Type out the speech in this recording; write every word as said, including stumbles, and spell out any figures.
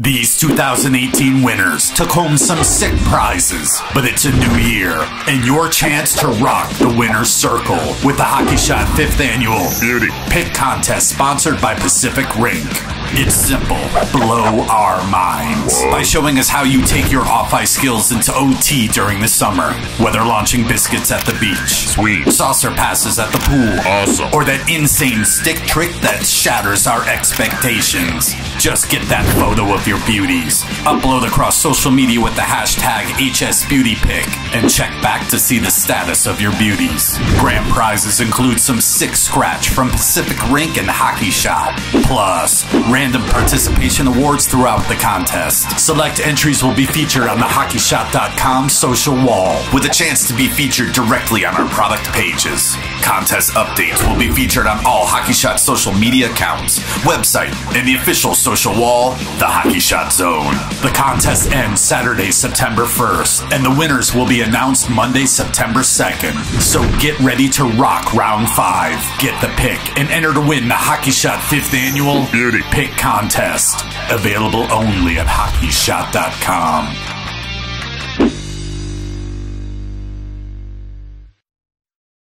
These two thousand eighteen winners took home some sick prizes, but it's a new year and your chance to rock the winner's circle with the Hockey Shot fifth Annual Beauty Pick Contest sponsored by Pacific Rink. It's simple. Blow our minds by showing us how you take your off-ice skills into O T during the summer. Whether launching biscuits at the beach, sweet, saucer passes at the pool, awesome, or that insane stick trick that shatters our expectations. Just get that photo of your beauties, upload across social media with the hashtag H S Beauty Pick, and check back to see the status of your beauties. Grand prizes include some sick scratch from Pacific Rink and Hockey Shot, plus random participation awards throughout the contest. Select entries will be featured on the Hockey Shot dot com social wall, with a chance to be featured directly on our product pages. Contest updates will be featured on all Hockey Shot social media accounts, website, and the official social wall, the Hockey Shot Zone. The contest ends Saturday, September first, and the winners will be announced Monday, September second. So get ready to rock round five. Get the pick and enter to win the Hockey Shot fifth Annual Beauty Pick Contest. Available only at Hockey Shot dot com.